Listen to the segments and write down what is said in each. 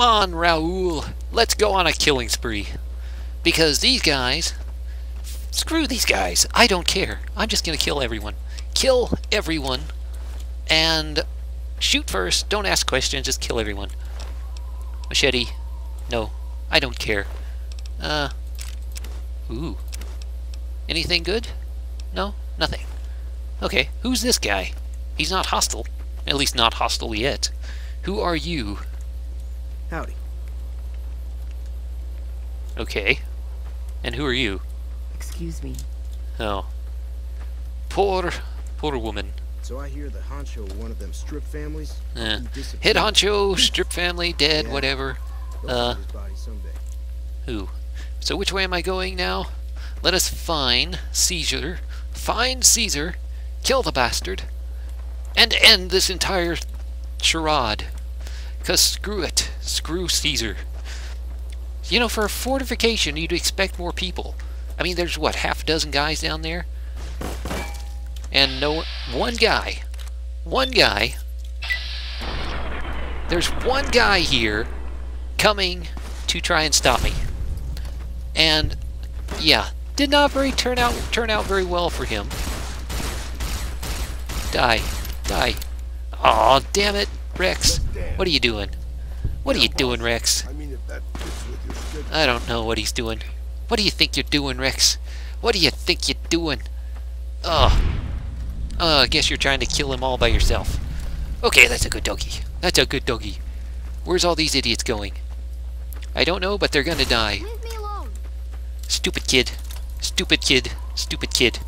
Come on, Raoul. Let's go on a killing spree. Because these guys... Screw these guys. I don't care. I'm just going to kill everyone. Kill everyone. And shoot first. Don't ask questions. Just kill everyone. Machete. No. I don't care. Ooh. Anything good? No? Nothing. Okay. Who's this guy? He's not hostile. At least not hostile yet. Who are you? Howdy. Okay. And who are you? Excuse me. Oh. Poor woman. So I hear the honcho of one of them strip families. Head honcho, strip family, dead, yeah. Whatever. His body someday. Who? So which way am I going now? Let us find Caesar. Find Caesar. Kill the bastard. And end this entire charade. Because screw it. Screw Caesar. You know, for a fortification, you'd expect more people. I mean, there's, what, half a dozen guys down there? And no... One guy. One guy. There's one guy here coming to try and stop me. And, yeah. Did not very turn out very well for him. Die. Die. Aw, damn it, Rex. What are you doing? What are you doing, Rex? I don't know what he's doing. What do you think you're doing, Rex? What do you think you're doing? Ugh. I guess you're trying to kill him all by yourself. Okay, that's a good doggy. That's a good doggy. Where's all these idiots going? I don't know, but they're gonna die. Leave me alone. Stupid kid. Stupid kid. Stupid kid.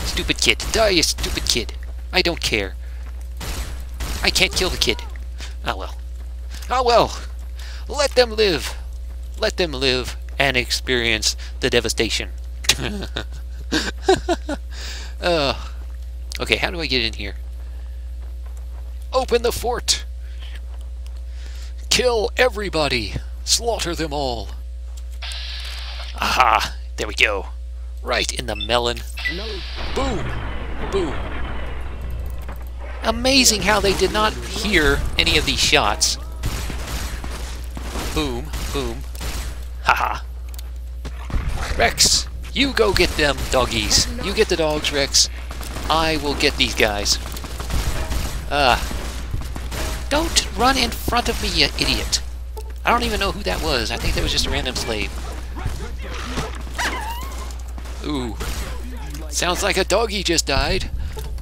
Stupid kid. Die, you stupid kid. I don't care. I can't kill the kid. Ah, well. Ah, well. Let them live. Let them live. And experience the devastation. Okay, how do I get in here? Open the fort! Kill everybody! Slaughter them all! Aha! There we go. Right in the melon. Boom! Boom! Amazing how they did not hear any of these shots. Boom, boom. Haha. Rex, you go get them doggies. You get the dogs, Rex. I will get these guys. Don't run in front of me, you idiot. I don't even know who that was. I think that was just a random slave. Ooh. Sounds like a doggy just died.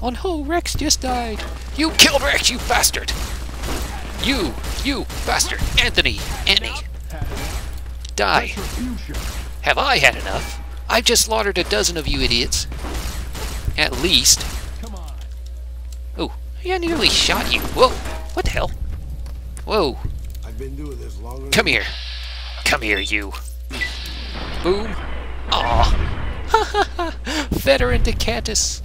Oh no, Rex just died. You killed Rex, you bastard! You bastard! Anthony! Die. Have I had enough? I've just slaughtered a dozen of you idiots. At least. Oh, I nearly shot you. Whoa, what the hell? Whoa. I've been doing this longer. Come here. Come here, you. Boom. Aw. Ha ha ha. Veteran Decatus.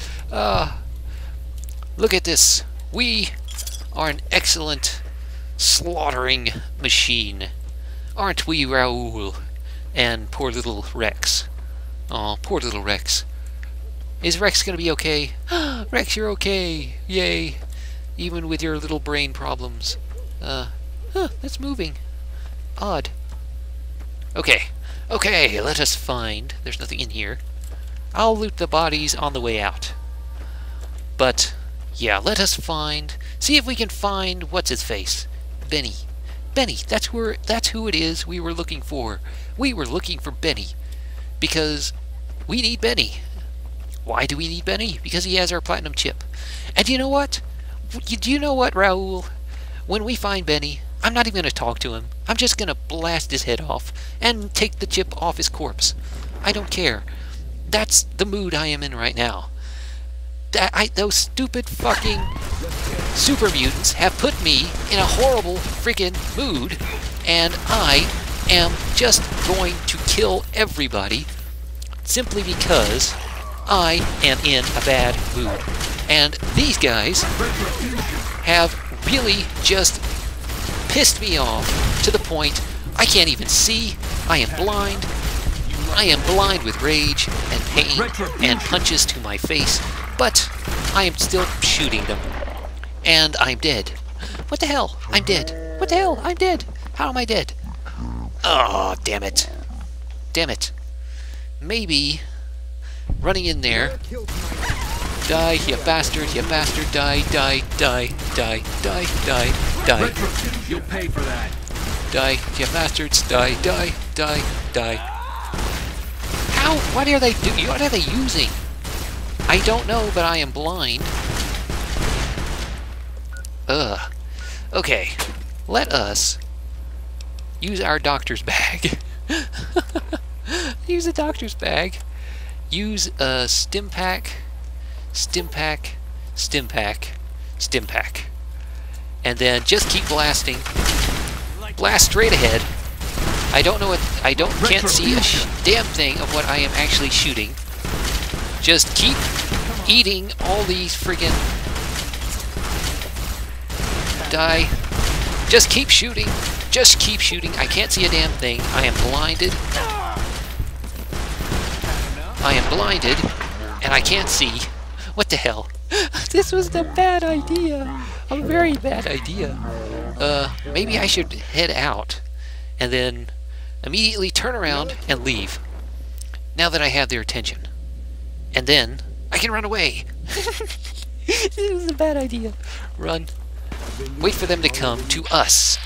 Look at this. We are an excellent slaughtering machine. Aren't we, Raoul? And poor little Rex. Aw, poor little Rex. Is Rex gonna be okay? Rex, you're okay! Yay! Even with your little brain problems. That's moving. Odd. Okay. Okay, let us find. There's nothing in here. I'll loot the bodies on the way out. But, yeah, let us find. See if we can find what's-his-face. Benny. Benny, that's who it is we were looking for. We were looking for Benny. Because we need Benny. Why do we need Benny? Because he has our platinum chip. And you know what? Do you know what, Raoul? When we find Benny, I'm not even going to talk to him. I'm just going to blast his head off and take the chip off his corpse. I don't care. That's the mood I am in right now. Those stupid fucking super mutants have put me in a horrible freaking mood, and I am just going to kill everybody simply because I am in a bad mood. And these guys have really just pissed me off to the point I can't even see. I am blind. I am blind with rage and pain and punches to my face, but I am still shooting them. And I'm dead. What the hell? I'm dead. What the hell? I'm dead. How am I dead? Oh, damn it. Damn it. Maybe running in there. Die, you bastard, you bastard. Die, die, die, die, die, die, die. You'll pay for that. Die, you bastards. Die, die, die, die. How? What are they doing? What are they using? I don't know, but I am blind. Ugh. Okay. Let us use our doctor's bag. Use a doctor's bag. Use a Stimpack. Stimpack. Stimpack. Stimpack. And then just keep blasting. Blast straight ahead. I don't know what... I don't... Can't see a damn thing of what I am actually shooting. Just keep eating all these friggin'... Die. Just keep shooting. Just keep shooting. I can't see a damn thing. I am blinded. I am blinded, and I can't see. What the hell? This was the bad idea. A very bad idea. Maybe I should head out, and then immediately turn around and leave. Now that I have their attention. And then, I can run away. This was a bad idea. Run. Wait for them to come to us.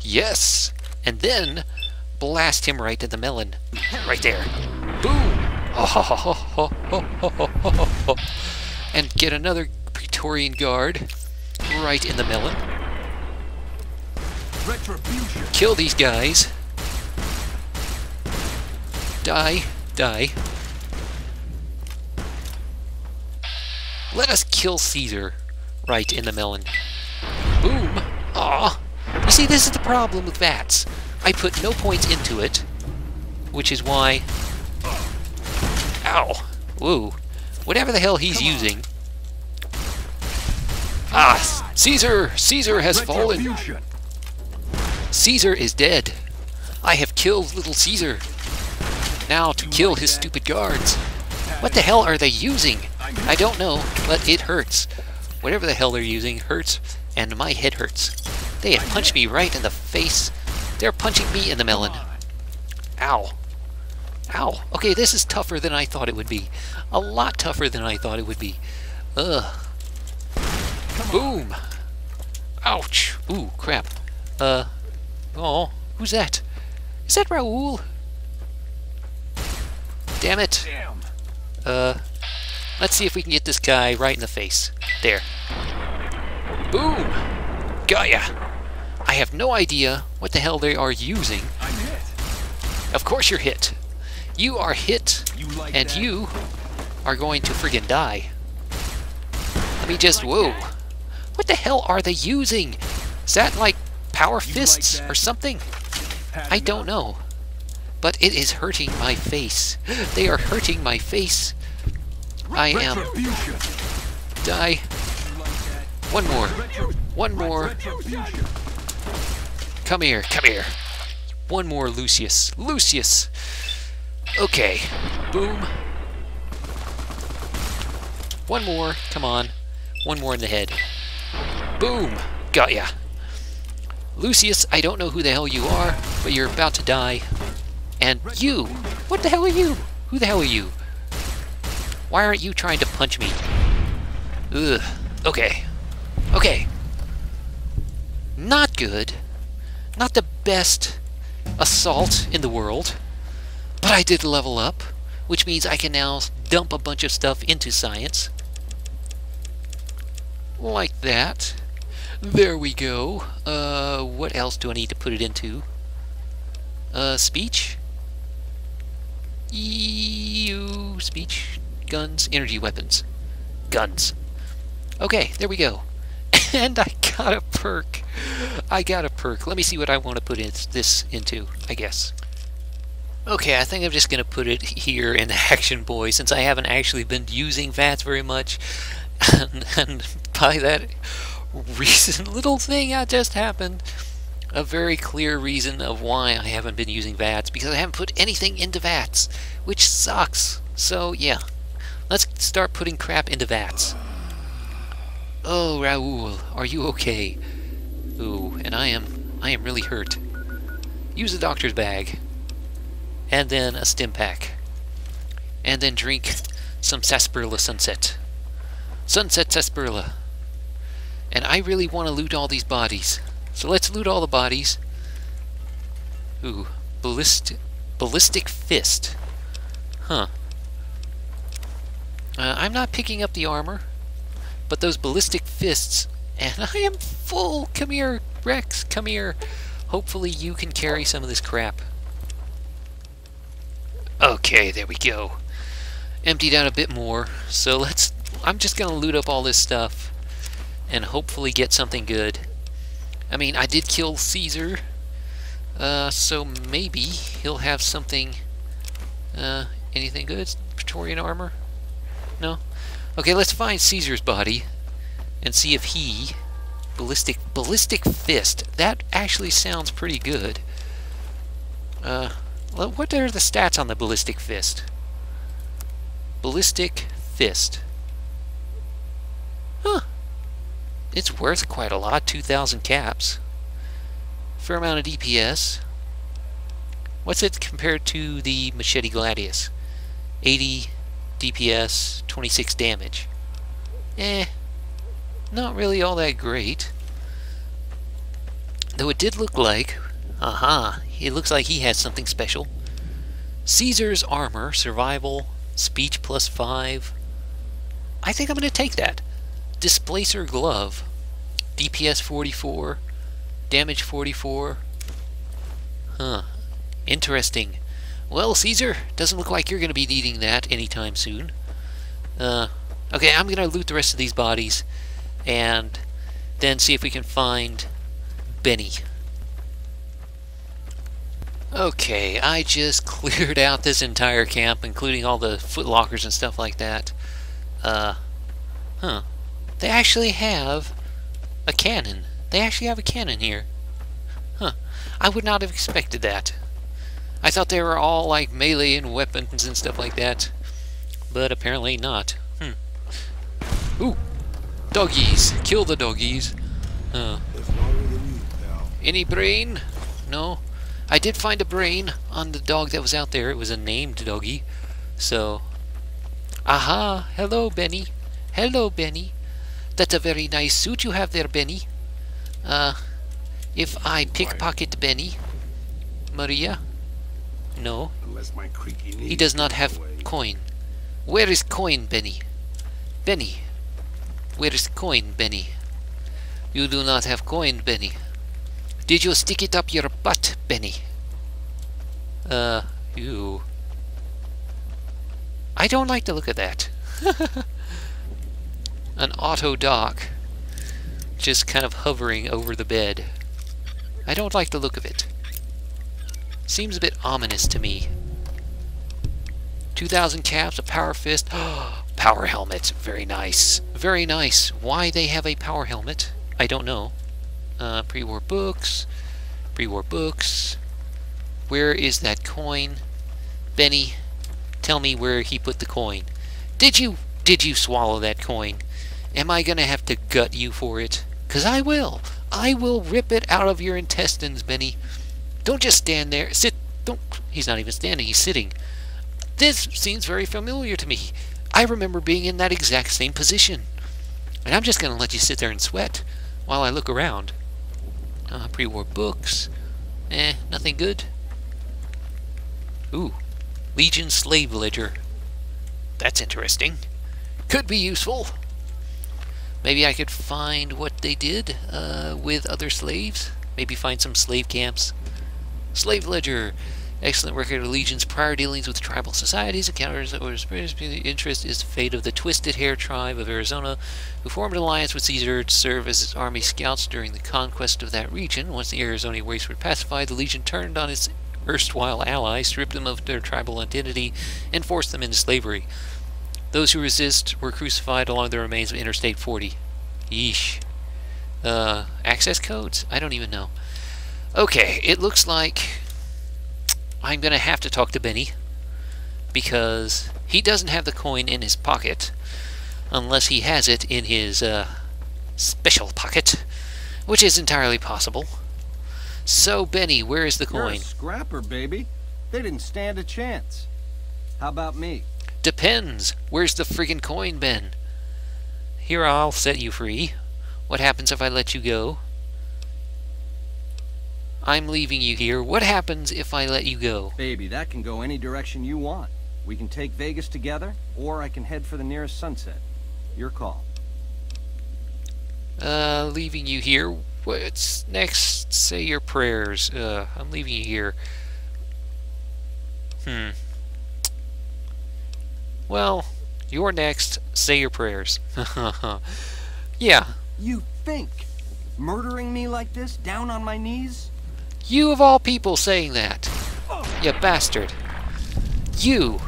Yes! And then, blast him right in the melon. Right there. Boom! And get another Praetorian guard right in the melon. Kill these guys. Die. Die. Let us kill Caesar right in the melon. Boom. Aw. You see, this is the problem with VATS. I put no points into it, which is why... Ow. Woo. Whatever the hell he's using. Ah! Caesar! Caesar has fallen! Caesar is dead. I have killed little Caesar. Now to kill his stupid guards. What the hell are they using? I don't know, but it hurts. Whatever the hell they're using hurts, and my head hurts. They have punched me right in the face. They're punching me in the melon. Ow. Ow. Okay, this is tougher than I thought it would be. A lot tougher than I thought it would be. Ugh. Boom. Ouch. Ooh, crap. Oh, who's that? Is that Raoul? Damn it. Let's see if we can get this guy right in the face. There. Boom. Gaia. I have no idea what the hell they are using. I'm hit. Of course you're hit. You are hit, and you are going to friggin' die. Let me just... Whoa. What the hell are they using? Is that like power fists or something? I don't know. But it is hurting my face. They are hurting my face. I am... Die. One more. One more. Come here. Come here. One more, Lucius. Lucius! Okay. Boom. One more. Come on. One more in the head. Boom. Got ya. Lucius, I don't know who the hell you are, but you're about to die. And you! What the hell are you? Who the hell are you? Why aren't you trying to punch me? Ugh. Okay. Okay. Not good. Not the best assault in the world. But I did level up, which means I can now dump a bunch of stuff into science. Like that. There we go. What else do I need to put it into? Speech? EU... Speech? Guns? Energy weapons. Guns. Okay, there we go. And I got a perk. I got a perk. Let me see what I want to put this into, I guess. Okay, I think I'm just going to put it here in Action Boy, since I haven't actually been using VATS very much. And by that recent little thing that just happened, a very clear reason of why I haven't been using VATS, because I haven't put anything into VATS, which sucks. So, yeah. Let's start putting crap into VATS. Oh, Raoul, are you okay? Ooh, and I am really hurt. use the doctor's bag, and then a Stimpack, and then drink some Sarsaparilla Sunset. Sunset Sarsaparilla. And I really want to loot all these bodies. So let's loot all the bodies. Ooh, Ballistic Fist. Huh. I'm not picking up the armor, but those Ballistic Fists, and I am full. Come here, Rex, come here. Hopefully you can carry some of this crap. Okay, there we go. Emptied out a bit more, so let's... I'm just gonna loot up all this stuff and hopefully get something good. I mean, I did kill Caesar, so maybe he'll have something... anything good? Praetorian armor? No? Okay, let's find Caesar's body and see if he... Ballistic Fist. That actually sounds pretty good. What are the stats on the Ballistic Fist? Ballistic Fist. Huh. It's worth quite a lot. 2,000 caps. Fair amount of DPS. What's it compared to the Machete Gladius? 80 DPS, 26 damage. Not really all that great. Though it did look like... Aha! It looks like he has something special. Caesar's armor, survival, speech +5. I think I'm going to take that. Displacer glove, DPS 44, damage 44. Huh. Interesting. Well, Caesar, doesn't look like you're going to be needing that anytime soon. Okay, I'm going to loot the rest of these bodies and then see if we can find Benny. Okay, I just cleared out this entire camp, including all the foot lockers and stuff like that. Huh. They actually have a cannon. They actually have a cannon here. Huh. I would not have expected that. I thought they were all like melee and weapons and stuff like that. But apparently not. Hmm. Ooh! Doggies! Kill the doggies! Any brain? No? I did find a brain on the dog that was out there. It was a named doggy. So... Aha! Hello, Benny! Hello, Benny! That's a very nice suit you have there, Benny. If I pickpocket Benny... Maria? No. He does not have coin. Where is coin, Benny? Benny! Where is coin, Benny? You do not have coin, Benny. Did you stick it up your butt, Benny? Ew. I don't like the look of that. An auto dock just kind of hovering over the bed. I don't like the look of it. Seems a bit ominous to me. 2,000 caps, a power fist. Power helmet. Very nice. Very nice. Why they have a power helmet, I don't know. Pre-war books, where is that coin? Benny, tell me where he put the coin. Did you swallow that coin? Am I gonna have to gut you for it? 'Cause I will rip it out of your intestines, Benny. Don't just stand there, he's not even standing, he's sitting. This seems very familiar to me. I remember being in that exact same position. And I'm just gonna let you sit there and sweat while I look around. Pre-war books. Nothing good. Ooh. Legion slave ledger. That's interesting. Could be useful. Maybe I could find what they did with other slaves. Maybe find some slave camps. Slave ledger. Excellent record of Legion's prior dealings with tribal societies. Encounters that were of interest is the fate of the Twisted Hair tribe of Arizona, who formed an alliance with Caesar to serve as his army scouts during the conquest of that region. Once the Arizona wastes were pacified, the Legion turned on its erstwhile allies, stripped them of their tribal identity, and forced them into slavery. Those who resist were crucified along the remains of Interstate 40. Yeesh. Access codes? I don't even know. Okay, it looks like... I'm gonna have to talk to Benny because he doesn't have the coin in his pocket unless he has it in his special pocket, which is entirely possible. So, Benny, where is the coin? You're a scrapper, baby. They didn't stand a chance. How about me? Depends. Where's the friggin' coin, Ben? Here, I'll set you free. What happens if I let you go? I'm leaving you here. What happens if I let you go? Baby, that can go any direction you want. We can take Vegas together, or I can head for the nearest sunset. Your call. Leaving you here. What's next? Say your prayers. I'm leaving you here. Well, you're next. Say your prayers. Yeah. You think? Murdering me like this, down on my knees? You of all people saying that. Oh. You bastard. You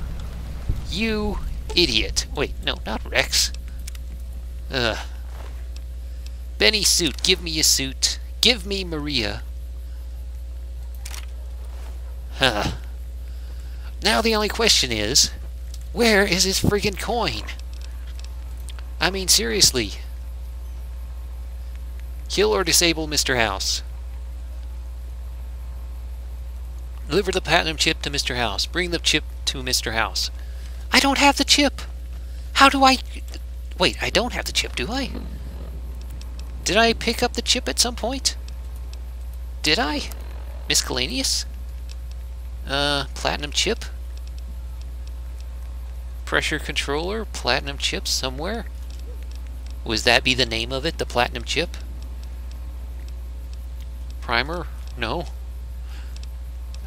idiot. Wait, no, not Rex. Benny, suit. Give me a suit. Give me Maria. Huh. Now the only question is, where is his friggin' coin? I mean, seriously. Kill or disable Mr. House. Deliver the platinum chip to Mr. House. Bring the chip to Mr. House. I don't have the chip. How do I... Wait, I don't have the chip, do I? Did I pick up the chip at some point? Did I? Miscellaneous? Platinum chip? Pressure controller? Platinum chip somewhere? Was that be the name of it? The platinum chip? Primer? No.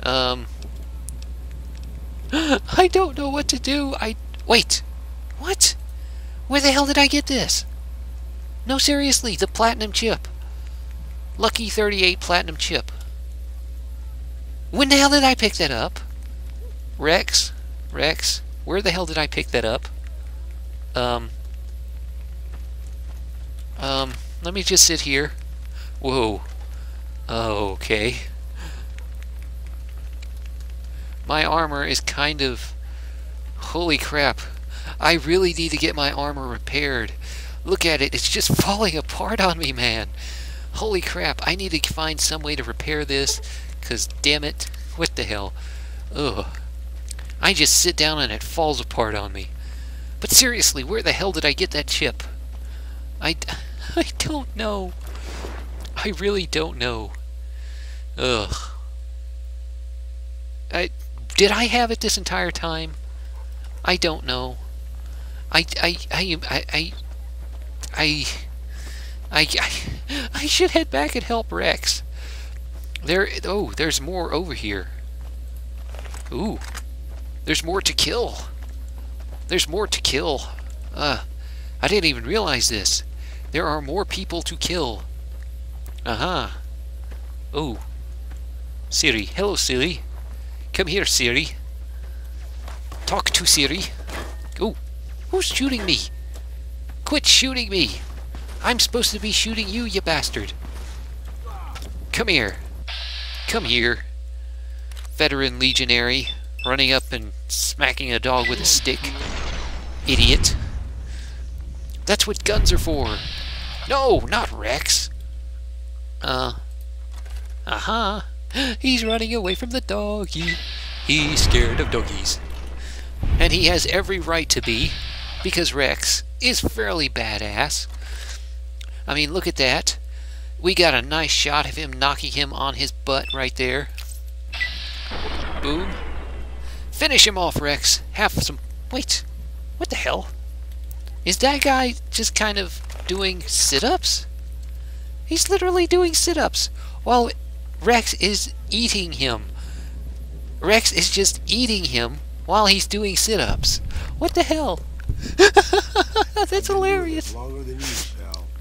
I don't know what to do. Wait. What? Where the hell did I get this? No, seriously, the platinum chip. Lucky 38 platinum chip. When the hell did I pick that up? Rex? Rex? Where the hell did I pick that up? Let me just sit here. Whoa. Okay. My armor is kind of... Holy crap. I really need to get my armor repaired. Look at it. It's just falling apart on me, man. Holy crap. I need to find some way to repair this, because damn it. What the hell? Ugh. I just sit down and it falls apart on me. But seriously, where the hell did I get that chip? I don't know. I really don't know. Ugh. Did I have it this entire time? I don't know. I should head back and help Rex. There's more over here. Ooh. There's more to kill. There's more to kill. I didn't even realize this. There are more people to kill. Oh. Siri. Hello, Siri. Come here, Siri. Talk to Siri. Ooh. Who's shooting me? Quit shooting me! I'm supposed to be shooting you, you bastard. Come here. Come here. Veteran legionary running up and smacking a dog with a stick. Idiot. That's what guns are for. No, not Rex. He's running away from the dog. He's scared of doggies. And he has every right to be, because Rex is fairly badass. I mean, look at that. We got a nice shot of him knocking him on his butt right there. Boom. Finish him off, Rex. Have some... Wait. What the hell? Is that guy just kind of doing sit-ups? He's literally doing sit-ups while Rex is eating him. Rex is just eating him while he's doing sit-ups. What the hell? That's hilarious.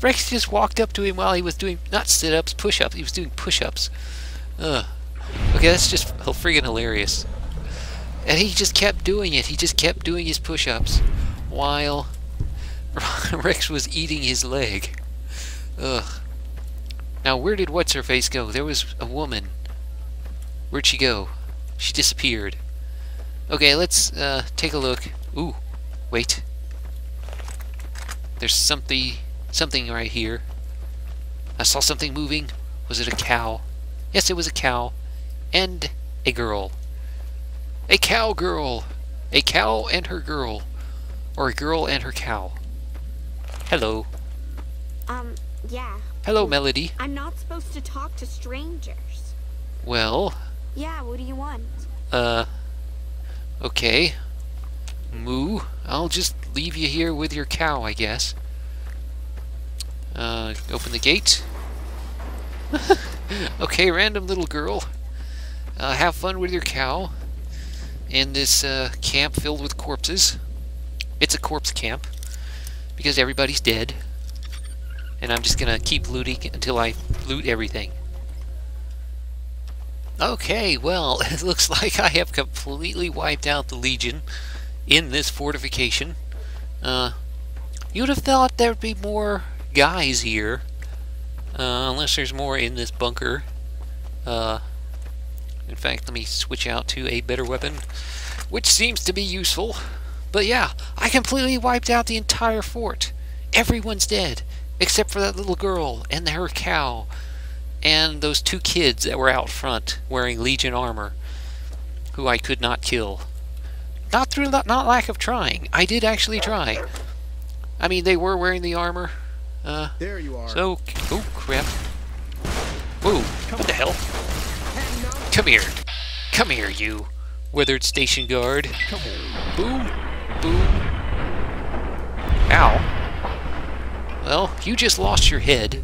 Rex just walked up to him while he was doing, not sit-ups, push-ups. He was doing push-ups. Okay, that's just friggin' hilarious. And he just kept doing it. He just kept doing his push-ups while Rex was eating his leg. Ugh. Now, where did What's-Her-Face go? There was a woman. Where'd she go? She disappeared. Okay, let's take a look. Ooh. Wait. There's something right here. I saw something moving. Was it a cow? Yes, it was a cow. And a girl. A cowgirl! A cow and her girl. Or a girl and her cow. Hello. Yeah. Hello, Melody. I'm not supposed to talk to strangers. Well... yeah, what do you want? Okay. Moo, I'll just leave you here with your cow, I guess. Open the gate. Okay, random little girl. Have fun with your cow. In this, camp filled with corpses. It's a corpse camp. Because everybody's dead. And I'm just gonna keep looting until I loot everything. Okay, well, it looks like I have completely wiped out the Legion in this fortification. You would have thought there'd be more guys here. Unless there's more in this bunker. In fact, let me switch out to a better weapon, which seems to be useful. But yeah, I completely wiped out the entire fort. Everyone's dead, except for that little girl and her cow, and those two kids that were out front wearing Legion armor, who I could not kill. Not through not lack of trying. I did actually try. I mean, they were wearing the armor. There you are. So, oh crap! Whoa! What the hell? Come here! Come here, you weathered station guard! Come on. Boom! Boom! Ow! Well, you just lost your head.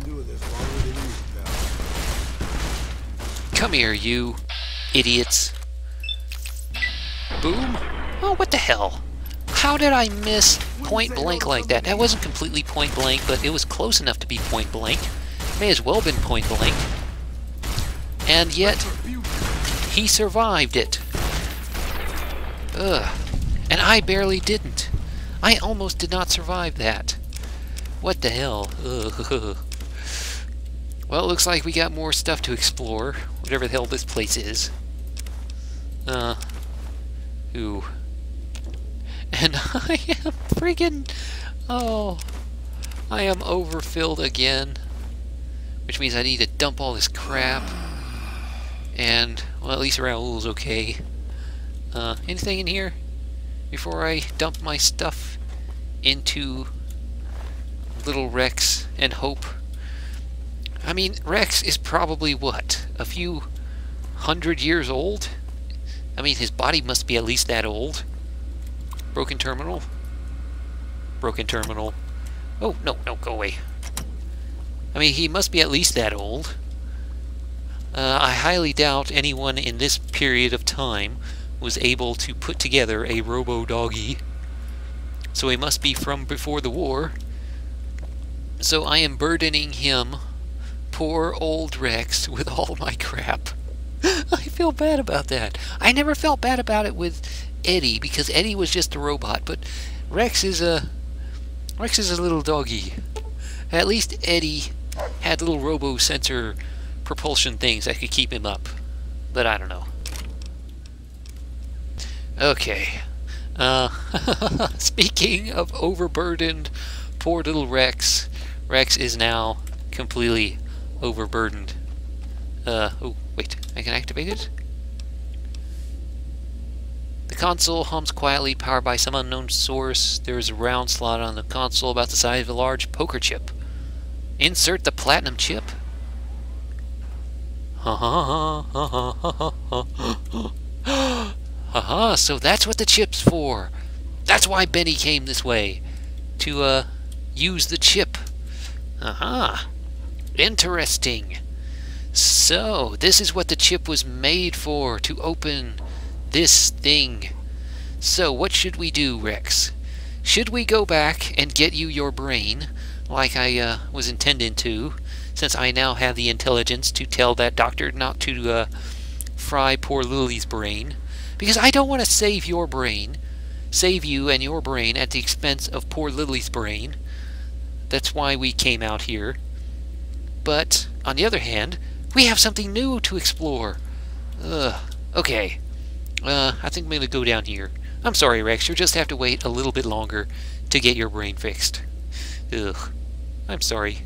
Come here, you idiots! Boom! Oh, what the hell? How did I miss point blank like that? That wasn't completely point blank, but it was close enough to be point blank. May as well have been point blank. And yet, he survived it. Ugh. And I barely didn't. I almost did not survive that. What the hell? Ugh. Well, it looks like we got more stuff to explore. Whatever the hell this place is. Ooh. And I am friggin'... oh. I am overfilled again. Which means I need to dump all this crap. And, well, at least Raoul's okay. Anything in here? Before I dump my stuff into little Rex and Hope. I mean, Rex is probably, what, a few hundred years old? I mean, his body must be at least that old. Broken terminal? Broken terminal. Oh, no, no, go away. I mean, he must be at least that old. I highly doubt anyone in this period of time was able to put together a robo-doggy. So he must be from before the war. So I am burdening him, poor old Rex, with all my crap. I feel bad about that. I never felt bad about it with Eddie, because Eddie was just a robot, but Rex is a little doggy. At least Eddie had little robo-sensor propulsion things that could keep him up, but I don't know. Okay, speaking of overburdened, poor little Rex. Rex is now completely overburdened. Oh, wait, I can activate it? The console hums quietly, powered by some unknown source. There is a round slot on the console about the size of a large poker chip. Insert the platinum chip. Ha ha ha ha ha ha ha ha. Haha, so that's what the chip's for. That's why Benny came this way. To, use the chip. Haha. Interesting. So, this is what the chip was made for, to open this thing. So, what should we do, Rex? Should we go back and get you your brain, like I, was intending to, since I now have the intelligence to tell that doctor not to, fry poor Lily's brain? Because I don't want to save your brain, save you and your brain at the expense of poor Lily's brain. That's why we came out here. But, on the other hand, we have something new to explore. Ugh. Okay. I think I'm going to go down here. I'm sorry, Rex, you'll just have to wait a little bit longer to get your brain fixed. Ugh. I'm sorry.